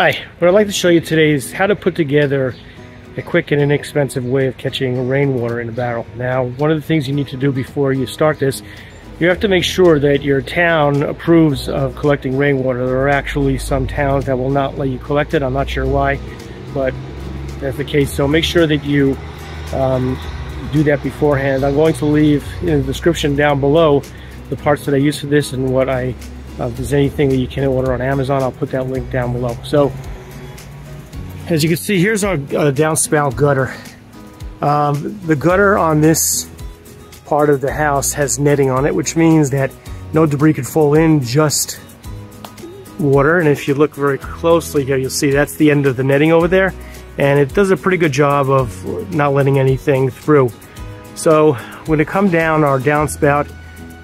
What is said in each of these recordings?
Hi, what I'd like to show you today is how to put together a quick and inexpensive way of catching rainwater in a barrel. Now, one of the things you need to do before you start this, you have to make sure that your town approves of collecting rainwater. There are actually some towns that will not let you collect it. I'm not sure why, but that's the case. So make sure that you do that beforehand. I'm going to leave in the description down below the parts that I use for this and what I if there's anything that you can order on Amazon, I'll put that link down below. So, as you can see, here's our downspout gutter. The gutter on this part of the house has netting on it, which means that no debris could fall in, just water. And if you look very closely here, you'll see that's the end of the netting over there. And it does a pretty good job of not letting anything through. So, we're gonna come down our downspout.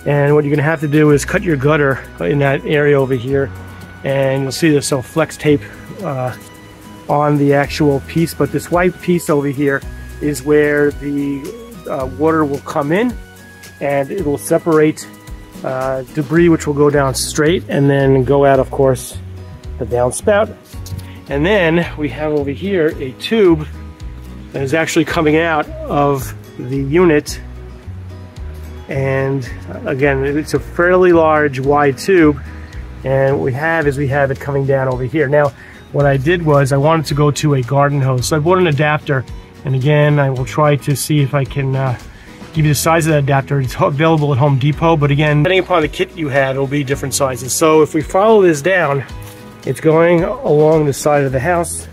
And what you're gonna have to do is cut your gutter in that area over here, and you'll see there's some flex tape on the actual piece, but this white piece over here is where the water will come in, and it will separate debris, which will go down straight and then go out, of course, the downspout. And then we have over here a tube that is actually coming out of the unit. And again, it's a fairly large wide tube, and what we have is we have it coming down over here. Now, what I did was I wanted to go to a garden hose, so I bought an adapter, and again, I will try to see if I can give you the size of that adapter. It's available at Home Depot, but again, depending upon the kit you have, it'll be different sizes. So if we follow this down, it's going along the side of the house,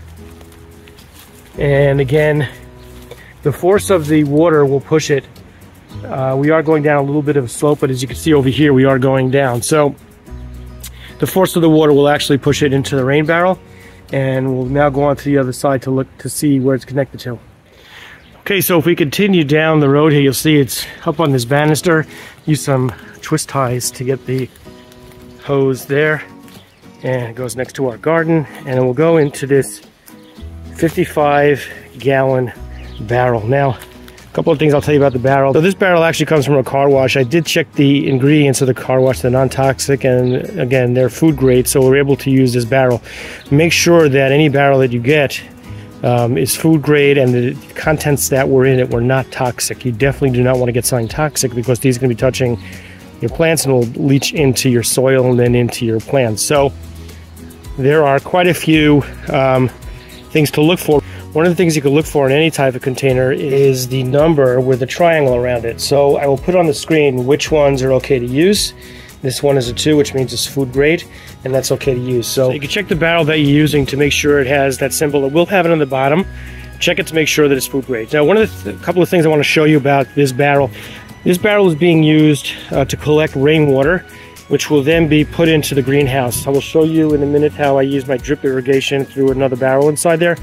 and again, the force of the water will push it. We are going down a little bit of a slope, but as you can see over here, we are going down. So the force of the water will actually push it into the rain barrel, and we'll now go on to the other side to look to see where it's connected to. Okay, so if we continue down the road here, you'll see it's up on this banister. Use some twist ties to get the hose there, and it goes next to our garden, and it will go into this 55-gallon barrel. Now, couple of things I'll tell you about the barrel. So this barrel actually comes from a car wash. I did check the ingredients of the car wash, they're non-toxic, and again, they're food grade, so we're able to use this barrel. Make sure that any barrel that you get is food grade, and the contents that were in it were not toxic. You definitely do not want to get something toxic, because these are going to be touching your plants and will leach into your soil and then into your plants. So there are quite a few things to look for. One of the things you can look for in any type of container is the number with a triangle around it. So I will put on the screen which ones are okay to use. This one is a 2, which means it's food grade, and that's okay to use. So you can check the barrel that you're using to make sure it has that symbol. It will have it on the bottom. Check it to make sure that it's food grade. Now, one of the couple of things I want to show you about this barrel is being used to collect rainwater, which will then be put into the greenhouse. I will show you in a minute how I use my drip irrigation through another barrel inside there.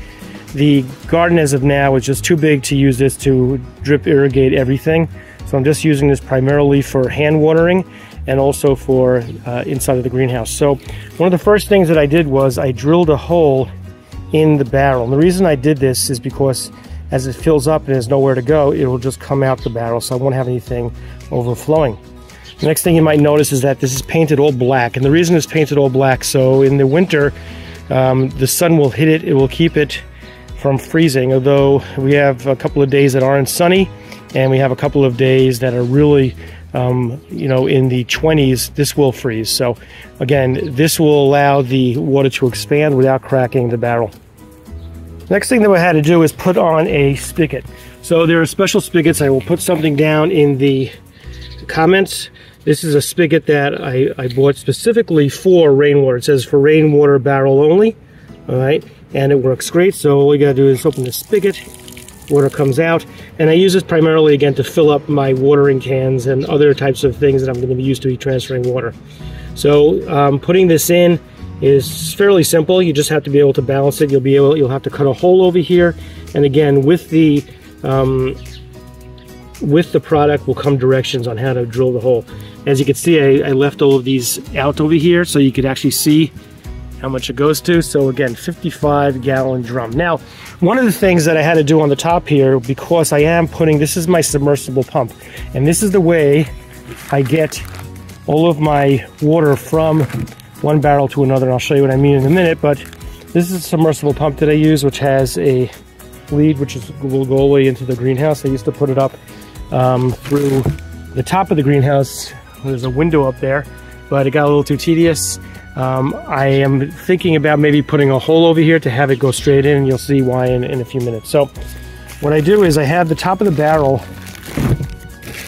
The garden as of now is just too big to use this to drip irrigate everything. So I'm just using this primarily for hand watering and also for inside of the greenhouse. So one of the first things that I did was I drilled a hole in the barrel. And the reason I did this is because as it fills up and there's nowhere to go, it will just come out the barrel, so I won't have anything overflowing. The next thing you might notice is that this is painted all black. And the reason it's painted all black, so in the winter, the sun will hit it, it will keep it from freezing, although we have a couple of days that aren't sunny, and we have a couple of days that are really, you know, in the 20s, this will freeze. So again, this will allow the water to expand without cracking the barrel. Next thing that I had to do is put on a spigot. So there are special spigots. I will put something down in the comments. This is a spigot that I bought specifically for rainwater. It says for rainwater barrel only, all right? And it works great, so all you gotta do is open the spigot, water comes out, and I use this primarily, again, to fill up my watering cans and other types of things that I'm gonna be used to be transferring water. So putting this in is fairly simple. You just have to be able to balance it. You'll have to cut a hole over here, and again, with the product will come directions on how to drill the hole. As you can see, I left all of these out over here, so you could actually see how much it goes to. So again, 55-gallon drum. Now, one of the things that I had to do on the top here, because I am putting, this is my submersible pump, and this is the way I get all of my water from one barrel to another, and I'll show you what I mean in a minute, but This is a submersible pump that I use, which has a lead which will go away into the greenhouse. I used to put it up through the top of the greenhouse. There's a window up there, but it got a little too tedious. I am thinking about maybe putting a hole over here to have it go straight in, and you'll see why in a few minutes. So what I do is I have the top of the barrel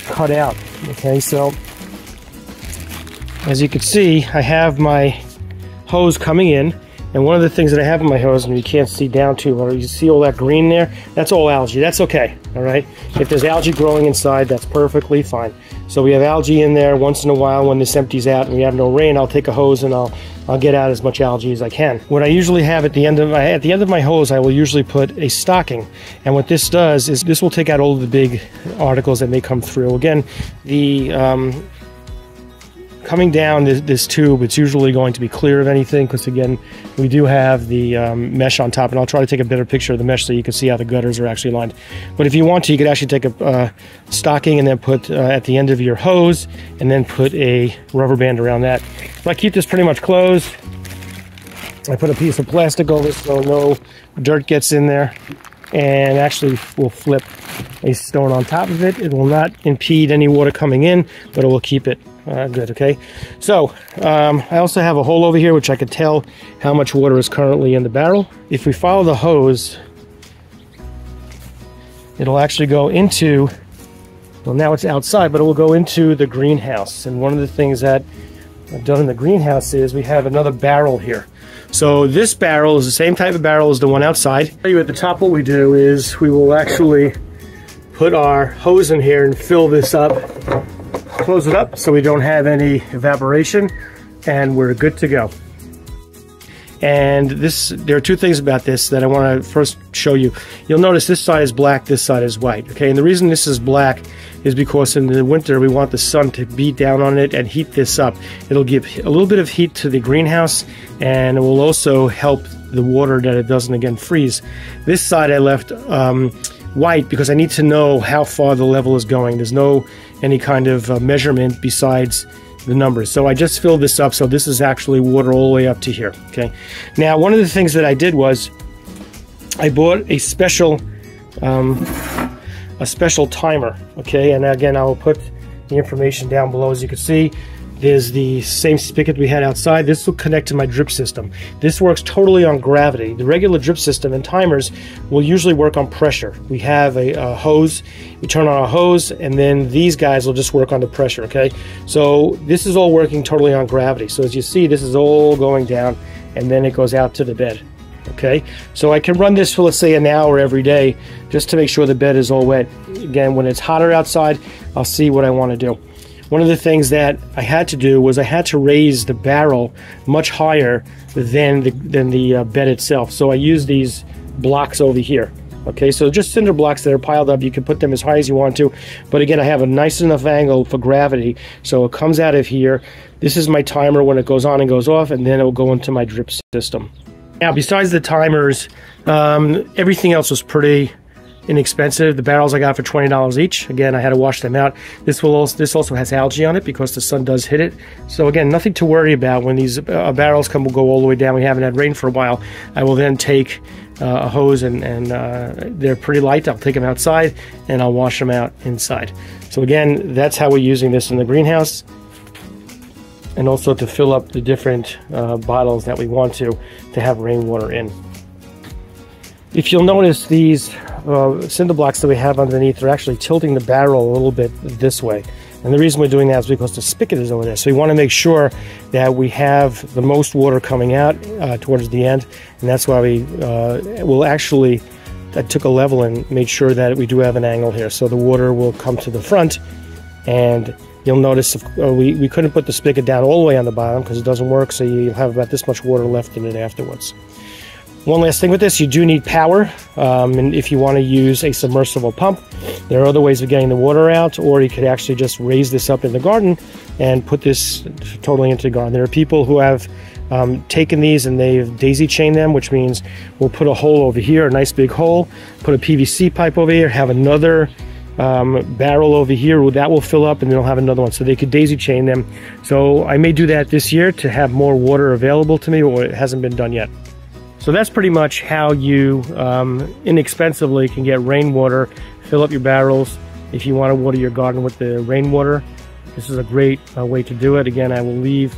cut out. Okay, so as you can see, I have my hose coming in, and one of the things that I have in my hose, and you can't see down to, or you see all that green there, that's all algae. That's okay, all right? If there's algae growing inside, that's perfectly fine. So we have algae in there once in a while. When this empties out and we have no rain, I'll take a hose and I'll get out as much algae as I can. What I usually have at the end of my hose, I will usually put a stocking. And what this does is this will take out all of the big articles that may come through. Again, the coming down this tube, it's usually going to be clear of anything, because again, we do have the mesh on top, and I'll try to take a better picture of the mesh so you can see how the gutters are actually lined. But if you want to, you could actually take a stocking and then put at the end of your hose, and then put a rubber band around that. But I keep this pretty much closed. I put a piece of plastic over it so no dirt gets in there, and actually we'll flip a stone on top of it. It will not impede any water coming in, but it will keep it good, okay? So, I also have a hole over here, which I could tell how much water is currently in the barrel. If we follow the hose, it'll actually go into, well, now it's outside, but it will go into the greenhouse. And one of the things that I've done in the greenhouse is we have another barrel here. So this barrel is the same type of barrel as the one outside. At the top, what we do is we will actually put our hose in here and fill this up, close it up so we don't have any evaporation, and we're good to go. And this, there are two things about this that I want to first show you. You'll notice this side is black, this side is white, okay? And the reason this is black is because in the winter we want the sun to beat down on it and heat this up. It'll give a little bit of heat to the greenhouse, and it will also help the water that it doesn't again freeze. This side I left white because I need to know how far the level is going. There's no any kind of measurement besides the numbers. So I just filled this up, so this is actually water all the way up to here, okay? Now, one of the things that I did was I bought a special timer, okay? And again, I will put the information down below. As you can see, there's the same spigot we had outside. This will connect to my drip system. This works totally on gravity. The regular drip system and timers will usually work on pressure. We have a hose, we turn on our hose, and then these guys will just work on the pressure, okay? So this is all working totally on gravity. So as you see, this is all going down, and then it goes out to the bed, okay? So I can run this for, let's say, an hour every day, just to make sure the bed is all wet. Again, when it's hotter outside, I'll see what I want to do. One of the things that I had to do was I had to raise the barrel much higher than the bed itself. So I used these blocks over here. Okay, so just cinder blocks that are piled up. You can put them as high as you want to. But again, I have a nice enough angle for gravity. So it comes out of here. This is my timer when it goes on and goes off, and then it will go into my drip system. Now, besides the timers, everything else was pretty inexpensive. The barrels I got for $20 each. Again, I had to wash them out. This also has algae on it because the sun does hit it. So again, nothing to worry about. When these barrels come, will go all the way down. We haven't had rain for a while. I will then take a hose, and they're pretty light. I'll take them outside and I'll wash them out inside. So again, that's how we're using this in the greenhouse, and also to fill up the different bottles that we want to have rainwater in. If you'll notice, these cinder blocks that we have underneath are actually tilting the barrel a little bit this way. And the reason we're doing that is because the spigot is over there. So we want to make sure that we have the most water coming out towards the end. And that's why we will actually, I took a level and made sure that we do have an angle here. So the water will come to the front, and you'll notice we couldn't put the spigot down all the way on the bottom because it doesn't work. So you'll have about this much water left in it afterwards. One last thing with this, you do need power, and if you want to use a submersible pump, there are other ways of getting the water out, or you could actually just raise this up in the garden and put this totally into the garden. There are people who have taken these and they've daisy chained them, which means we'll put a hole over here, a nice big hole, put a PVC pipe over here, have another barrel over here that will fill up, and then they'll have another one, so they could daisy chain them. So I may do that this year to have more water available to me, or it hasn't been done yet. So that's pretty much how you inexpensively can get rainwater, fill up your barrels if you want to water your garden with the rainwater. This is a great way to do it. Again, I will leave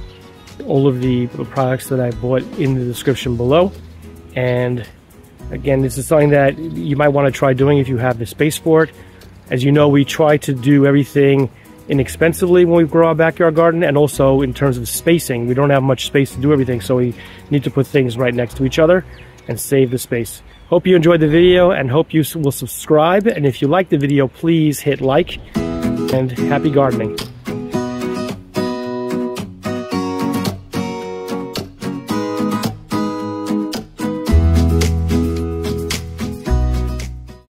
all of the products that I bought in the description below. And again, this is something that you might want to try doing if you have the space for it. As you know, we try to do everything inexpensively when we grow our backyard garden, and also in terms of spacing. We don't have much space to do everything, so we need to put things right next to each other and save the space. Hope you enjoyed the video and hope you will subscribe. And if you like the video, please hit like, and happy gardening.